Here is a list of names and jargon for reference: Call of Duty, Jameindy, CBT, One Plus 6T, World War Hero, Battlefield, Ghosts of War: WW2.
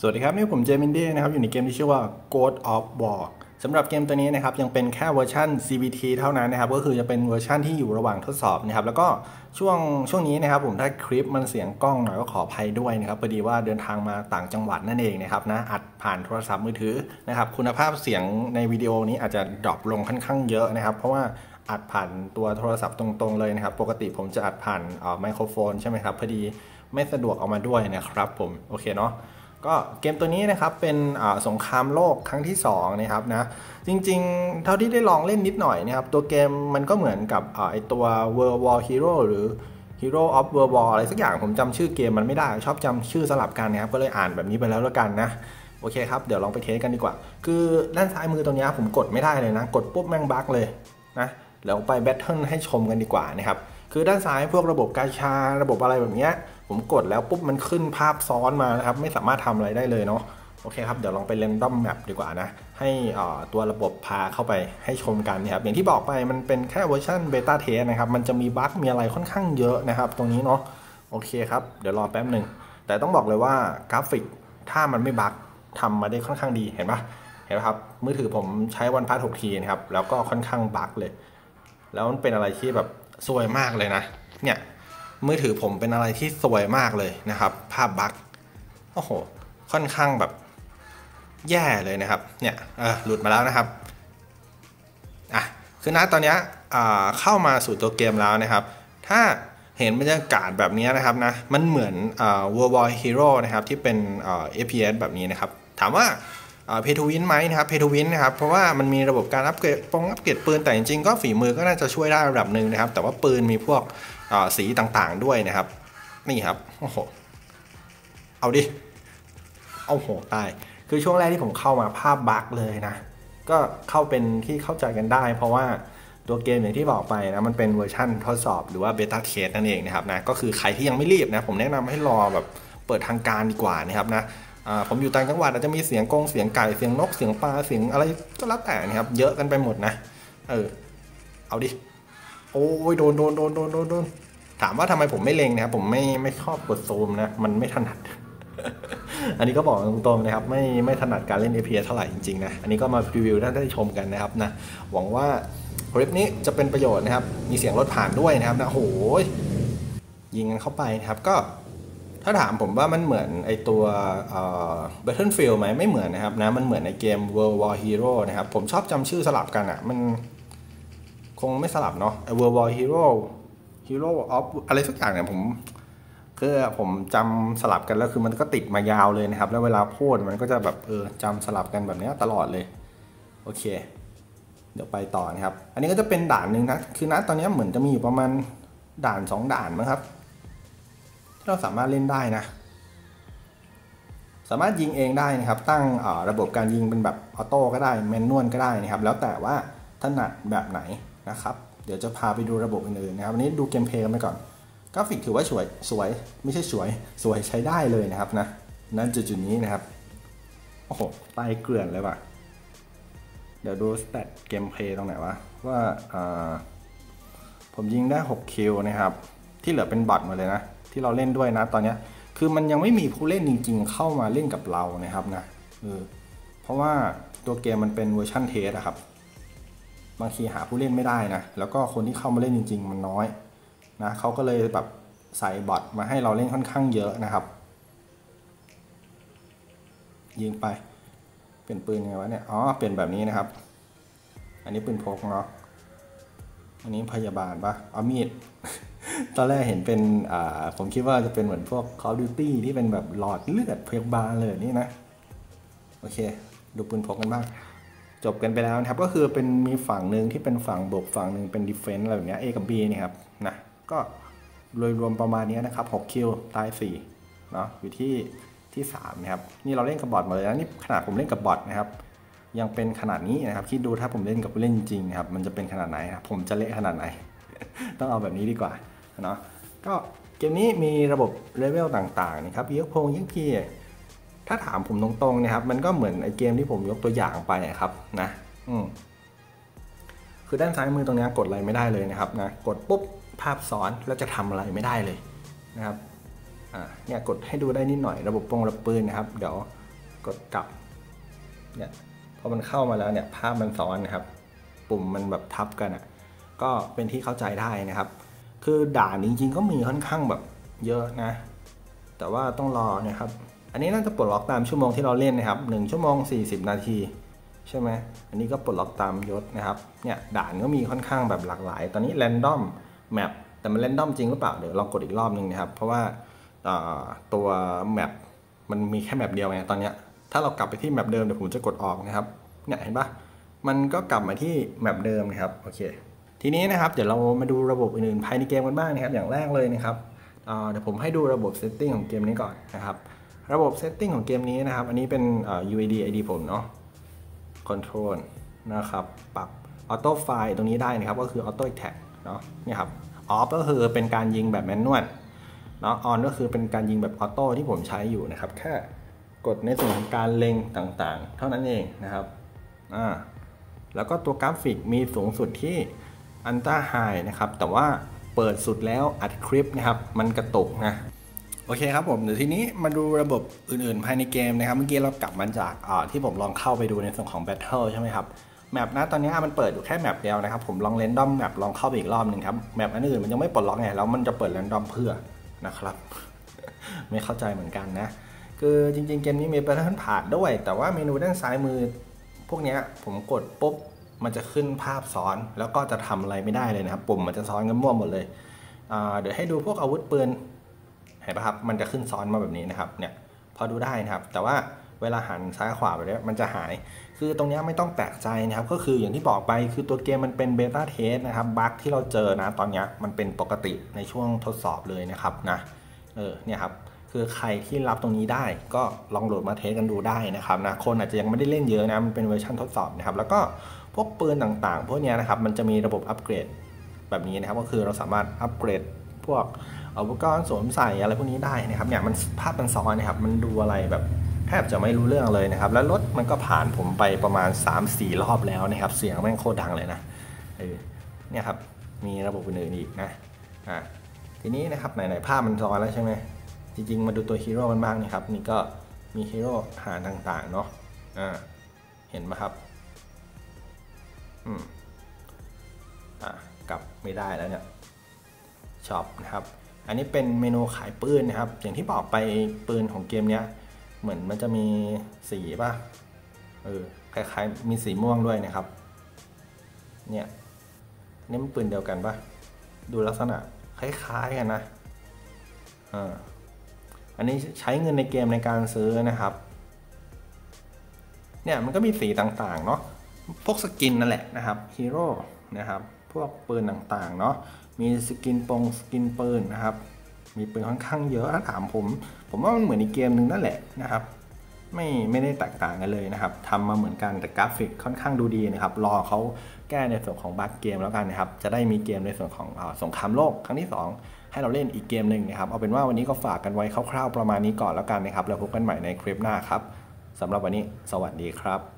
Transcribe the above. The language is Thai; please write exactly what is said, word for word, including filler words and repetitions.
สวัสดีครับนี่ผมเจมินดี้นะครับอยู่ในเกมที่ชื่อว่า Ghosts of War สำหรับเกมตัวนี้นะครับยังเป็นแค่เวอร์ชัน ซี บี ที เท่านั้นนะครับก็คือจะเป็นเวอร์ชันที่อยู่ระหว่างทดสอบนะครับแล้วก็ช่วงช่วงนี้นะครับผมถ้าคลิปมันเสียงกล้องหน่อยก็ขออภัยด้วยนะครับพอดีว่าเดินทางมาต่างจังหวัดนั่นเองนะครับนะอัดผ่านโทรศัพท์มือถือนะครับคุณภาพเสียงในวิดีโอนี้อาจจะดรอปลงค่อนข้างเยอะนะครับเพราะว่าอัดผ่านตัวโทรศัพท์ตรงๆเลยนะครับปกติผมจะอัดผ่านไมโครโฟนใช่ไหมครับพอดีไม่สะดวกเอามาด้วยนะครับผมโอเคเนาะก็เกมตัวนี้นะครับเป็นสงครามโลกครั้งที่สองนะครับนะจริงๆเท่าที่ได้ลองเล่นนิดหน่อยนะครับตัวเกมมันก็เหมือนกับไอตัว World War Hero หรือ Hero of World War อะไรสักอย่างผมจำชื่อเกมมันไม่ได้ชอบจำชื่อสลับกันนะครับก็เลยอ่านแบบนี้ไปแล้วแล้วกันนะโอเคครับเดี๋ยวลองไปเทสกันดีกว่าคือด้านซ้ายมือตรงนี้ผมกดไม่ได้เลยนะกดปุ๊บแม่งบั๊กเลยนะเดี๋ยวไปแบทเทิลให้ชมกันดีกว่านะครับคือด้านซ้ายพวกระบบกาชาระบบอะไรแบบนี้ผมกดแล้วปุ๊บมันขึ้นภาพซ้อนมานะครับไม่สามารถทำอะไรได้เลยเนาะโอเคครับเดี๋ยวลองไปเรนดอมแมปดีกว่านะให้ตัวระบบพาเข้าไปให้ชมกันนะครับอย่างที่บอกไปมันเป็นแค่เวอร์ชันเบต้าเทสนะครับมันจะมีบั๊กมีอะไรค่อนข้างเยอะนะครับตรงนี้เนาะโอเคครับเดี๋ยวรอแป๊บหนึ่งแต่ต้องบอกเลยว่ากราฟิกถ้ามันไม่บั๊กทำมาได้ค่อนข้างดีเห็นปะเห็นไหมครับมือถือผมใช้วันพัทหกทีนะครับแล้วก็ค่อนข้างบั๊กเลยแล้วมันเป็นอะไรที่แบบสวยมากเลยนะเนี่ยมือถือผมเป็นอะไรที่สวยมากเลยนะครับภาพบั๊กโอ้โหค่อนข้างแบบแย่เลยนะครับเนี่ยเออหลุดมาแล้วนะครับอ่ะคือณตอนนี้เข้ามาสู่ตัวเกมแล้วนะครับถ้าเห็นบรรยากาศแบบนี้นะครับนะมันเหมือน World War Hero นะครับที่เป็น เอฟ พี เอส แบบนี้นะครับถามว่าเพทูวินไหมนะครับเพทูวินนะครับเพราะว่ามันมีระบบการอัปเกรดปงอัปเกรดปืนแต่จริงๆก็ฝีมือก็น่าจะช่วยได้ระดับหนึ่งนะครับแต่ว่าปืนมีพวกสีต่างๆด้วยนะครับนี่ครับโอ้โหเอาดิเอาโหตายคือช่วงแรกที่ผมเข้ามาภาพบั๊กเลยนะก็เข้าเป็นที่เข้าใจกันได้เพราะว่าตัวเกมอย่างที่บอกไปนะมันเป็นเวอร์ชันทดสอบหรือว่าเบต้าเทสนั่นเองนะครับนะก็คือใครที่ยังไม่รีบนะผมแนะนำให้รอแบบเปิดทางการดีกว่านะครับนะผมอยู่ต่างจังหวัดอาจจะมีเสียงกงเสียงไก่เสียงนกเสียงปลาเสียงอะไรก็แล้วแต่นะครับเยอะกันไปหมดนะเออเอาดิโอ้ยโดนโดนโดนโดนโดนถามว่าทำไมผมไม่เล็งนะครับผมไม่ไม่ชอบกดซูมนะมันไม่ถนัด อันนี้ก็บอกตรงๆนะครับไม่ไม่ถนัดการเล่น เอ พี เอส เท่าไหร่จริงๆนะอันนี้ก็มารีวิวท่านได้ชมกันนะครับนะหวังว่าคลิปนี้จะเป็นประโยชน์นะครับมีเสียงรถผ่านด้วยนะครับนะโอ้ยยิงกันเข้าไปนะครับก็ถ้าถามผมว่ามันเหมือนไอตัว Battlefield ไหมไม่เหมือนนะครับนะมันเหมือนในเกม World War Hero นะครับผมชอบจำชื่อสลับกันอ่ะมันคงไม่สลับเนาะไอ World War Hero Hero of อะไรสักอย่างเนี่ยผมคือผมจำสลับกันแล้วคือมันก็ติดมายาวเลยนะครับแล้วเวลาพูดมันก็จะแบบเออจำสลับกันแบบนี้ตลอดเลยโอเคเดี๋ยวไปต่อนะครับอันนี้ก็จะเป็นด่านหนึ่งนะคือนะตอนนี้เหมือนจะมีอยู่ประมาณด่านสองด่านมั้งครับเราสามารถเล่นได้นะสามารถยิงเองได้นะครับตั้งระบบการยิงเป็นแบบออโต้ก็ได้แมนนวลก็ได้นะครับแล้วแต่ว่าถนัดแบบไหนนะครับเดี๋ยวจะพาไปดูระบบอื่นๆนะครับวันนี้ดูเกมเพลย์กันไปก่อนกราฟิกถือว่าสวยสวยไม่ใช่สวยสวยใช้ได้เลยนะครับนะนั่นจุดๆนี้นะครับโอ้โหตายเกลื่อนเลยว่ะเดี๋ยวดูสเตตเกมเพลย์ตรงไหนวะว่าผมยิงได้หกคิวนะครับที่เหลือเป็นบอทหมดเลยนะที่เราเล่นด้วยนะตอนนี้คือมันยังไม่มีผู้เล่นจริงๆเข้ามาเล่นกับเรานะครับนะเออเพราะว่าตัวเกมมันเป็นเวอร์ชันเทสอะครับบางทีหาผู้เล่นไม่ได้นะแล้วก็คนที่เข้ามาเล่นจริงๆมันน้อยนะเขาก็เลยแบบใส่บอทมาให้เราเล่นค่อนข้างเยอะนะครับยิงไปเปลี่ยนปืนยังไงวะเนี่ยอ๋อเปลี่ยนแบบนี้นะครับอันนี้ปืนพกเนาะอันนี้พยาบาลปะเอามีดตอนแรกเห็นเป็นผมคิดว่าจะเป็นเหมือนพวก Call of Duty ที่เป็นแบบหลอดเลือดพยาบาลเลยนี่นะโอเคดูปืนพกกันบ้างจบกันไปแล้วนะครับก็คือเป็นมีฝั่งหนึ่งที่เป็นฝั่งบวกฝั่งหนึ่งเป็น Defense อะไรแบบนี้ A กับ B นี่ครับนะก็โดยรวมประมาณนี้นะครับหกคิวตายสี่เนาะอยู่ที่ที่สามนะครับนี่เราเล่นกับบอทมาเลยนะนี่ขนาดผมเล่นกับบอทนะครับยังเป็นขนาดนี้นะครับคิดดูถ้าผมเล่นกับผู้เล่นจริงนะครับมันจะเป็นขนาดไหนครับผมจะเละขนาดไหน ต้องเอาแบบนี้ดีกว่าเนาะก็เกมนี้มีระบบเลเวลต่างๆนะครับยกพงยิงพี่ถ้าถามผมตรงๆนะครับมันก็เหมือนไอเกมที่ผมยกตัวอย่างไปครับนะอืมคือด้านซ้ายมือตรงนี้กดอะไรไม่ได้เลยนะครับนะกดปุ๊บภาพซ้อนแล้วจะทำอะไรไม่ได้เลยนะครับอ่าเนี่ยกดให้ดูได้นิดหน่อยระบบปงระปืนนะครับเดี๋ยว กดกลับเนี่ยพอมันเข้ามาแล้วเนี่ยภาพมันซ้อนนะครับปุ่มมันแบบทับกันอ่ะก็เป็นที่เข้าใจได้นะครับคือด่านจริงๆก็มีค่อนข้างแบบเยอะนะแต่ว่าต้องรอนะครับอันนี้น่าจะปลดล็อกตามชั่วโมงที่เราเล่นนะครับหนึ่งชั่วโมงสี่สิบนาทีใช่ไหมอันนี้ก็ปลดล็อกตามยศนะครับเนี่ยด่านก็มีค่อนข้างแบบหลากหลายตอนนี้แรนดอมแมปแต่มันแรนดอมจริงหรือเปล่าเดี๋ยวลองกดอีกรอบนึงนะครับเพราะว่าตัวแมปมันมีแค่แมปเดียวไงตอนนี้ถ้าเรากลับไปที่แมปเดิมเดี๋ยวผมจะกดออกนะครับเนี่ยเห็นปะมันก็กลับมาที่แมปเดิมนะครับโอเคทีนี้นะครับเดี๋ยวเรามาดูระบบอื่นๆภายในเกมกันบ้างนะครับอย่างแรกเลยนะครับเดี๋ยวผมให้ดูระบบเซตติ้งของเกมนี้ก่อนนะครับระบบเซตติ้งของเกมนี้นะครับอันนี้เป็น ยู ไอ ดี ไอ ดี ผมเนาะ Control นะครับปรับ Auto Fire ตรงนี้ได้นะครับก็คือ Auto Attack เนาะนี่ครับ Off ก็คือเป็นการยิงแบบแมนนวลเนาะ On ก็คือเป็นการยิงแบบออโต้ที่ผมใช้อยู่นะครับแค่กดในส่วนของการเล็งต่างๆเท่านั้นเองนะครับอ่าแล้วก็ตัวกราฟิกมีสูงสุดที่อันต้าไฮนะครับแต่ว่าเปิดสุดแล้วอัดคลิปนะครับมันกระตุกนะโอเคครับผมเดี๋ยวทีนี้มาดูระบบอื่นๆภายในเกมนะครับเมื่อกี้เรากลับมาจากที่ผมลองเข้าไปดูในส่วนของ Battle ใช่ไหมครับแมปนะตอนนี้มันเปิดอยู่แค่แมปเดียวนะครับผมลองเรนดอมแมปลองเข้าไปอีกรอบหนึ่งครับแมปอันอื่นมันยังไม่ปลดล็อกไงแล้วมันจะเปิดเรนดอมเพื่อนะครับไม่เข้าใจเหมือนกันนะคือจริงๆเกมนี้มีแพทเทิร์นผ่านด้วยแต่ว่าเมนูด้านซ้ายมือพวกนี้ผมกดปุ๊บมันจะขึ้นภาพซ้อนแล้วก็จะทำอะไรไม่ได้เลยนะครับปุ่มมันจะซ้อนกันมั่วหมดเลยเดี๋ยวให้ดูพวกอาวุธปืนเห็นปะครับมันจะขึ้นซ้อนมาแบบนี้นะครับเนี่ยพอดูได้นะครับแต่ว่าเวลาหันซ้ายขวาไปแล้วมันจะหายคือตรงนี้ไม่ต้องแปลกใจนะครับก็คืออย่างที่บอกไปคือตัวเกมมันเป็นเบต้าเทสนะครับบั๊กที่เราเจอนะตอนนี้มันเป็นปกติในช่วงทดสอบเลยนะครับนะเออเนี่ยครับคือใครที่รับตรงนี้ได้ก็ลองโหลดมาเทสกันดูได้นะครับนะคนอาจจะยังไม่ได้เล่นเยอะนะมันเป็นเวอร์ชันทดสอบนะครับแล้วก็พวกปืนต่างๆพวกนี้นะครับมันจะมีระบบอัปเกรดแบบนี้นะครับก็คือเราสามารถอัปเกรดพวกอุปกรณ์สวมใส่อะไรพวกนี้ได้นะครับเนี่ยมันภาพมันซ้อนนะครับมันดูอะไรแบบแทบจะไม่รู้เรื่องเลยนะครับแล้วรถมันก็ผ่านผมไปประมาณ สามสี่ รอบแล้วนะครับเสียงแม่งโคตรดังเลยนะเออเนี่ยครับมีระบบอื่นอีกนะอ่ะทีนี้นะครับไหนๆภาพมันซ้อนแล้วใช่ไหมจริงๆมาดูตัวฮีโร่มันบ้างนะครับนี่ก็มีฮีโร่หาต่างๆเนาะอ่าเห็นไหมครับอืมอ่ะกลับไม่ได้แล้วเนี่ยช็อปนะครับอันนี้เป็นเมนูขายปืนนะครับอย่างที่บอกไปปืนของเกมเนี้ยเหมือนมันจะมีสีป่ะเออคล้ายๆมีสีม่วงด้วยนะครับเนี่ยนี่มันปืนเดียวกันป่ะดูลักษณะคล้ายๆกันนะอ่าอันนี้ใช้เงินในเกมในการซื้อนะครับเนี่ยมันก็มีสีต่างๆเนาะพวกสกินนั่นแหละนะครับฮีโร่นะครับพวกปืนต่างๆเนาะมีสกินปงสกินปืนนะครับมีปืนค่อนข้างเยอะถ้าถามผมผมว่ามันเหมือนอีกเกมหนึ่งนั่นแหละนะครับไม่ไม่ได้แตกต่างกันเลยนะครับทำมาเหมือนกันแต่กราฟิกค่อนข้างดูดีนะครับรอเขาแก้ในส่วนของบั๊กเกมแล้วกันนะครับจะได้มีเกมในส่วนของสงครามโลกครั้งที่สองให้เราเล่นอีกเกมหนึ่งนะครับเอาเป็นว่าวันนี้ก็ฝากกันไว้คร่าวๆประมาณนี้ก่อนแล้วกันนะครับแล้วพบกันใหม่ในคลิปหน้าครับสำหรับวันนี้สวัสดีครับ